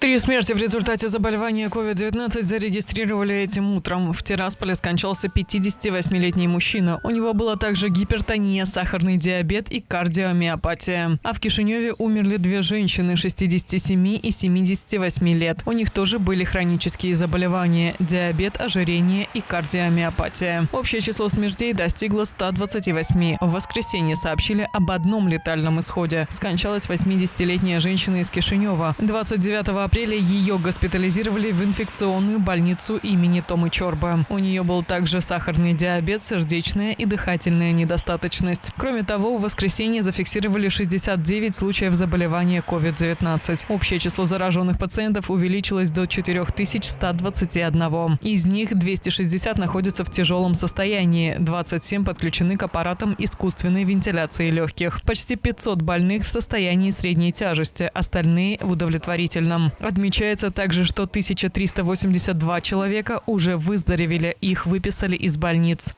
Три смерти в результате заболевания COVID-19 зарегистрировали этим утром. В Тирасполе скончался 58-летний мужчина. У него было также гипертония, сахарный диабет и кардиомиопатия. А в Кишиневе умерли две женщины 67 и 78 лет. У них тоже были хронические заболевания – диабет, ожирение и кардиомиопатия. Общее число смертей достигло 128. В воскресенье сообщили об одном летальном исходе. Скончалась 80-летняя женщина из Кишинева. 29 апреля ее госпитализировали в инфекционную больницу имени Томы Чорба. У нее был также сахарный диабет, сердечная и дыхательная недостаточность. Кроме того, в воскресенье зафиксировали 69 случаев заболевания COVID-19. Общее число зараженных пациентов увеличилось до 4121. Из них 260 находятся в тяжелом состоянии, 27 подключены к аппаратам искусственной вентиляции легких. Почти 500 больных в состоянии средней тяжести, остальные в удовлетворительном. Отмечается также, что 1382 человека уже выздоровели, их выписали из больниц.